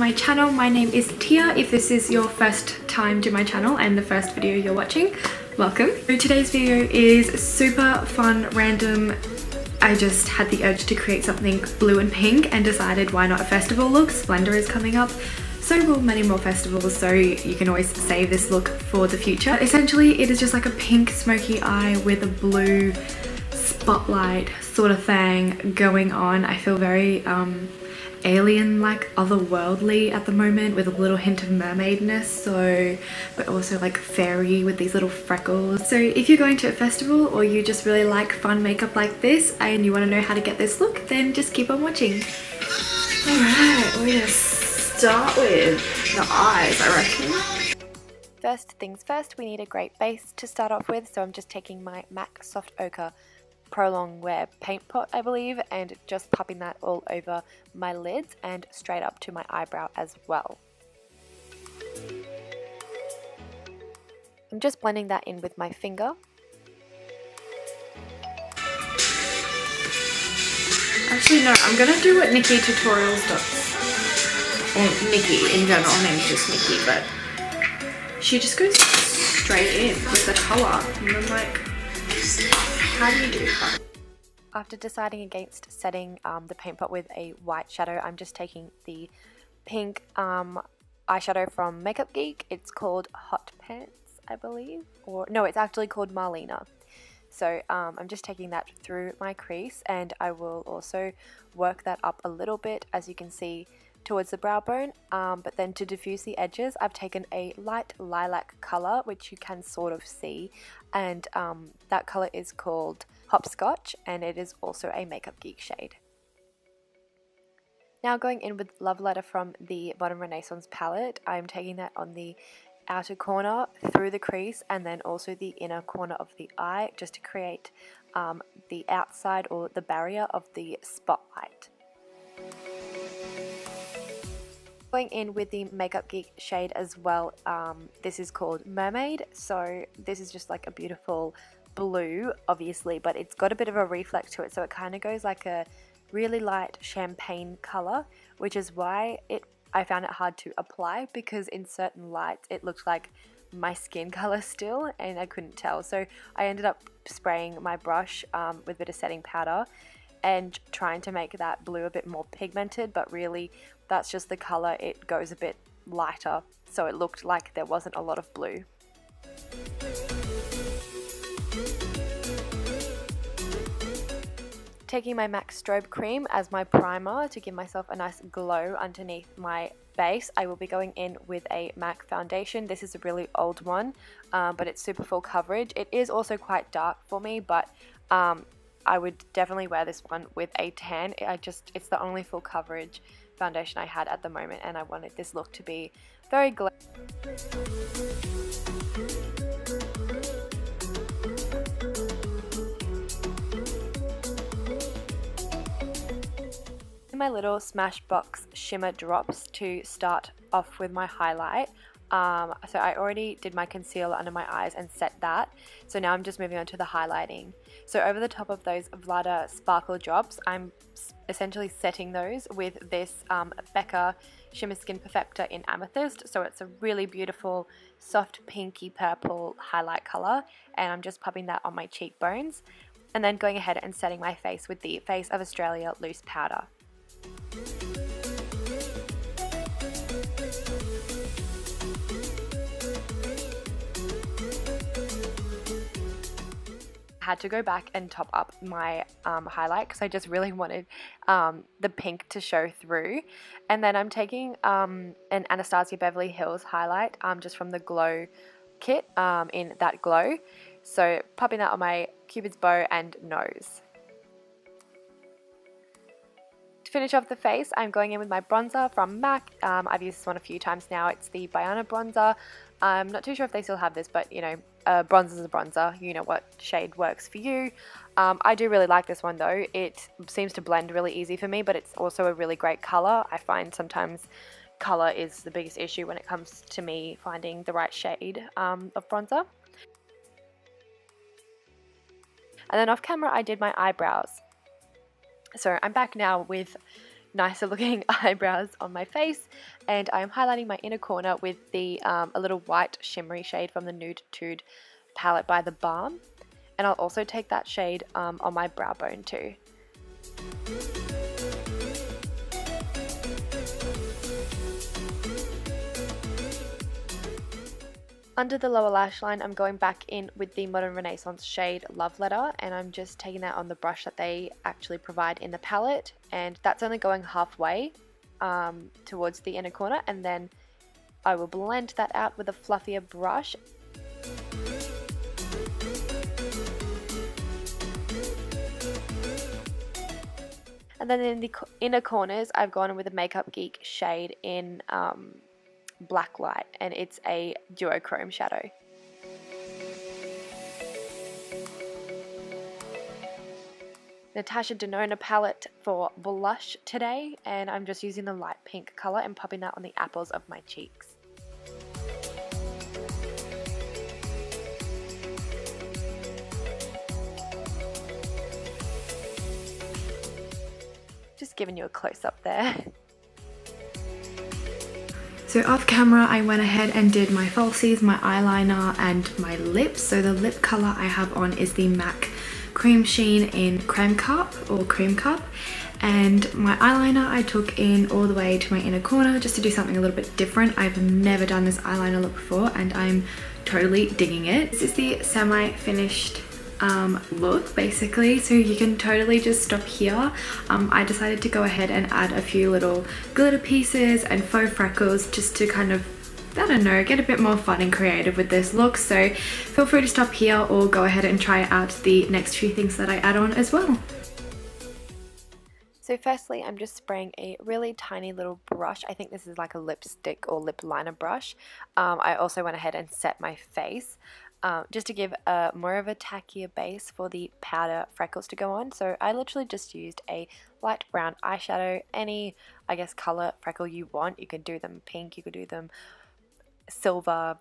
to my channel. My name is Tia. If this is your first time to my channel and the first video you're watching, welcome. So today's video is super fun, random. I just had the urge to create something blue and pink and decided why not a festival look. Splendour is coming up. So will many more festivals, so you can always save this look for the future. But essentially, it is just like a pink smoky eye with a blue spotlight sort of thing going on. I feel very alien-like, otherworldly at the moment, with a little hint of mermaidness, so but also like fairy with these little freckles. So if you're going to a festival or you just really like fun makeup like this and you want to know how to get this look, then just keep on watching. Alright, we're gonna start with the eyes, I reckon. First things first, we need a great base to start off with, so I'm just taking my MAC Soft Ochre Prolong Wear Paint Pot, I believe, and just popping that all over my lids and straight up to my eyebrow as well. I'm just blending that in with my finger. Actually no, I'm going to do what Nikkie Tutorials does. Or Nikkie in general, her name's just Nikkie, but she just goes straight in with the colour, and I'm like, how do you do that? After deciding against setting the paint pot with a white shadow, I'm just taking the pink eyeshadow from Makeup Geek. It's called Hot Pants, I believe, or no, it's actually called Marlena. So I'm just taking that through my crease, and I will also work that up a little bit, as you can see, towards the brow bone, but then to diffuse the edges I've taken a light lilac colour, which you can sort of see, and that colour is called Hopscotch, and it is also a Makeup Geek shade. Now going in with Love Letter from the Modern Renaissance palette, I'm taking that on the outer corner, through the crease, and then also the inner corner of the eye, just to create the outside or the barrier of the spotlight. Going in with the Makeup Geek shade as well, this is called Mermaid, so this is just like a beautiful blue, obviously, but it's got a bit of a reflect to it, so it kind of goes like a really light champagne colour, which is why I found it hard to apply, because in certain lights it looked like my skin colour still, and I couldn't tell, so I ended up spraying my brush with a bit of setting powder and trying to make that blue a bit more pigmented, but really that's just the colour, it goes a bit lighter, so it looked like there wasn't a lot of blue. Taking my MAC Strobe Cream as my primer to give myself a nice glow underneath my base, I will be going in with a MAC foundation. This is a really old one, but it's super full coverage. It is also quite dark for me, but I would definitely wear this one with a tan. It's the only full coverage foundation I had at the moment, and I wanted this look to be very glowy. My little Smashbox Shimmer Drops to start off with my highlight. So I already did my concealer under my eyes and set that, so now I'm just moving on to the highlighting. So over the top of those Vlada Sparkle Drops, I'm essentially setting those with this Becca Shimmer Skin Perfector in Amethyst, so it's a really beautiful soft pinky purple highlight colour, and I'm just popping that on my cheekbones, and then going ahead and setting my face with the Face of Australia Loose Powder. Had to go back and top up my highlight because I just really wanted the pink to show through, and then I'm taking an Anastasia Beverly Hills highlight just from the Glow kit in that glow, so popping that on my cupid's bow and nose. To finish off the face, I'm going in with my bronzer from MAC. I've used this one a few times now. It's the Baiana bronzer. I'm not too sure if they still have this, but you know, bronzer is a bronzer, you know what shade works for you. I do really like this one though. It seems to blend really easy for me, but it's also a really great colour. I find sometimes colour is the biggest issue when it comes to me finding the right shade of bronzer. And then off camera I did my eyebrows. So I'm back now with nicer looking eyebrows on my face, and I'm highlighting my inner corner with the a little white shimmery shade from the Nude Tude palette by The Balm, and I'll also take that shade on my brow bone too. Under the lower lash line, I'm going back in with the Modern Renaissance shade Love Letter, and I'm just taking that on the brush that they actually provide in the palette, and that's only going halfway towards the inner corner, and then I will blend that out with a fluffier brush. And then in the inner corners, I've gone with a Makeup Geek shade in black light, and it's a duochrome shadow. Natasha Denona palette for blush today, and I'm just using the light pink color and popping that on the apples of my cheeks. Just giving you a close up there. So off camera, I went ahead and did my falsies, my eyeliner and my lips. So the lip color I have on is the MAC Cream Sheen in Creme Cup or Cream Cup. And my eyeliner I took in all the way to my inner corner just to do something a little bit different. I've never done this eyeliner look before and I'm totally digging it. This is the semi-finished look basically, so you can totally just stop here. I decided to go ahead and add a few little glitter pieces and faux freckles just to kind of, I don't know, get a bit more fun and creative with this look, so feel free to stop here or go ahead and try out the next few things that I add on as well. So firstly, I'm just spraying a really tiny little brush. I think this is like a lipstick or lip liner brush. I also went ahead and set my face just to give more of a tackier base for the powder freckles to go on. So I literally just used a light brown eyeshadow, any, I guess, color freckle you want. You could do them pink, you could do them silver,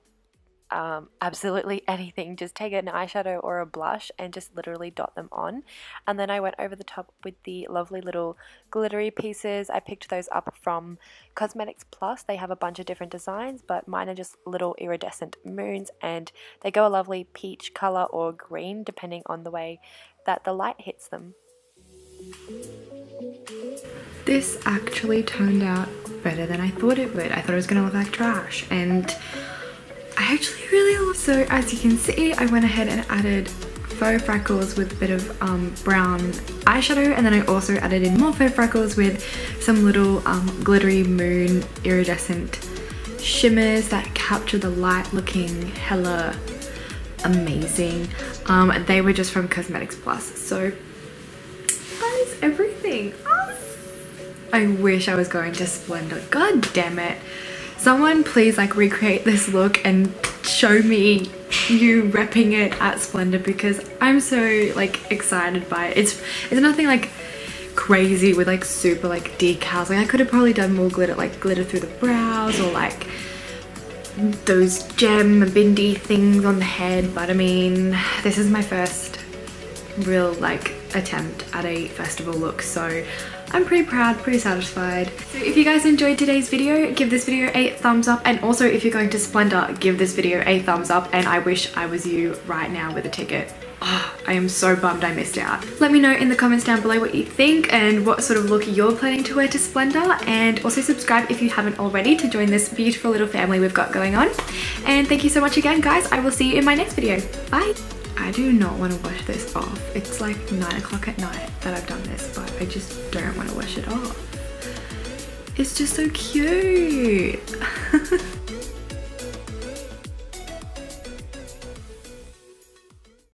absolutely anything. Just take an eyeshadow or a blush and just literally dot them on. And then I went over the top with the lovely little glittery pieces. I picked those up from Cosmetics Plus. They have a bunch of different designs, but mine are just little iridescent moons, and they go a lovely peach color or green depending on the way that the light hits them. This actually turned out better than I thought it would. I thought it was gonna look like trash, and I actually really love it. So as you can see, I went ahead and added faux freckles with a bit of brown eyeshadow, and then I also added in more faux freckles with some little glittery moon iridescent shimmers that capture the light, looking hella amazing. They were just from Cosmetics Plus, so that is everything. Oh, I wish I was going to Splendour. God damn it. Someone please like recreate this look and show me you repping it at Splendour, because I'm so like excited by it. It's nothing like crazy with like super like decals. Like I could have probably done more glitter, like glitter through the brows or like those gem bindy things on the head, but I mean, this is my first real like attempt at a festival look, so I'm pretty proud, pretty satisfied. So if you guys enjoyed today's video, give this video a thumbs up, and also if you're going to Splendour, give this video a thumbs up, and I wish I was you right now with a ticket. Oh, I am so bummed I missed out. Let me know in the comments down below what you think and what sort of look you're planning to wear to Splendour, and also subscribe if you haven't already to join this beautiful little family we've got going on. And thank you so much again guys, I will see you in my next video. Bye! I do not want to wash this off. It's like 9 o'clock at night that I've done this, but I just don't want to wash it off. It's just so cute.